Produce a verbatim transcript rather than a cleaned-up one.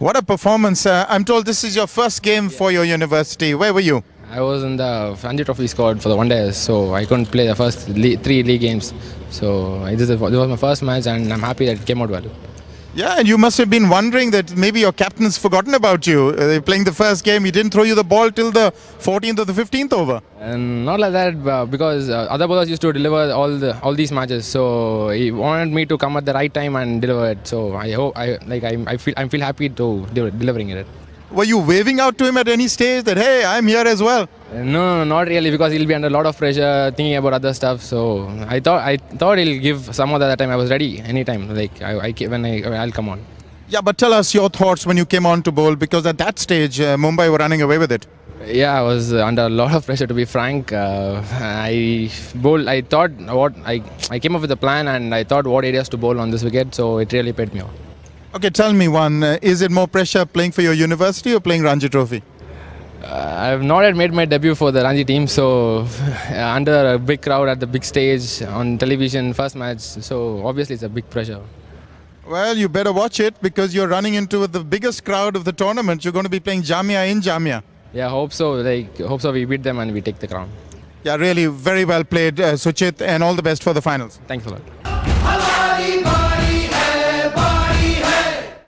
What a performance. Uh, I'm told this is your first game yeah. for your university. Where were you? I was in the Ranji Trophy squad for the one day, so I couldn't play the first league, three league games. So I just, this was my first match and I'm happy that it came out well. Yeah, and you must have been wondering that maybe your captain's forgotten about you. Uh, playing the first game, he didn't throw you the ball till the fourteenth or the fifteenth over. And not like that, uh, because uh, other bowlers used to deliver all the all these matches. So he wanted me to come at the right time and deliver it. So I hope I like I I feel I feel happy to de delivering it. Were you waving out to him at any stage that, hey, I'm here as well? No, no, not really, because he'll be under a lot of pressure, thinking about other stuff. So I thought I thought he'll give some of that time. I was ready anytime, like I, I, when I, I'll come on. Yeah, but tell us your thoughts when you came on to bowl, because at that stage, uh, Mumbai were running away with it. Yeah, I was under a lot of pressure, to be frank. Uh, I bowled, I thought, what I, I came up with a plan and I thought what areas to bowl on this wicket, so it really paid me off. Okay, tell me one, uh, is it more pressure playing for your university or playing Ranji Trophy? Uh, I have not yet made my debut for the Ranji team, so under a big crowd at the big stage on television, first match, so obviously it's a big pressure. Well, you better watch it, because you're running into the biggest crowd of the tournament. You're going to be playing Jamia in Jamia. Yeah, hope so. Like, hope so we beat them and we take the crown. Yeah, really very well played, uh, Suchith, and all the best for the finals. Thanks a lot.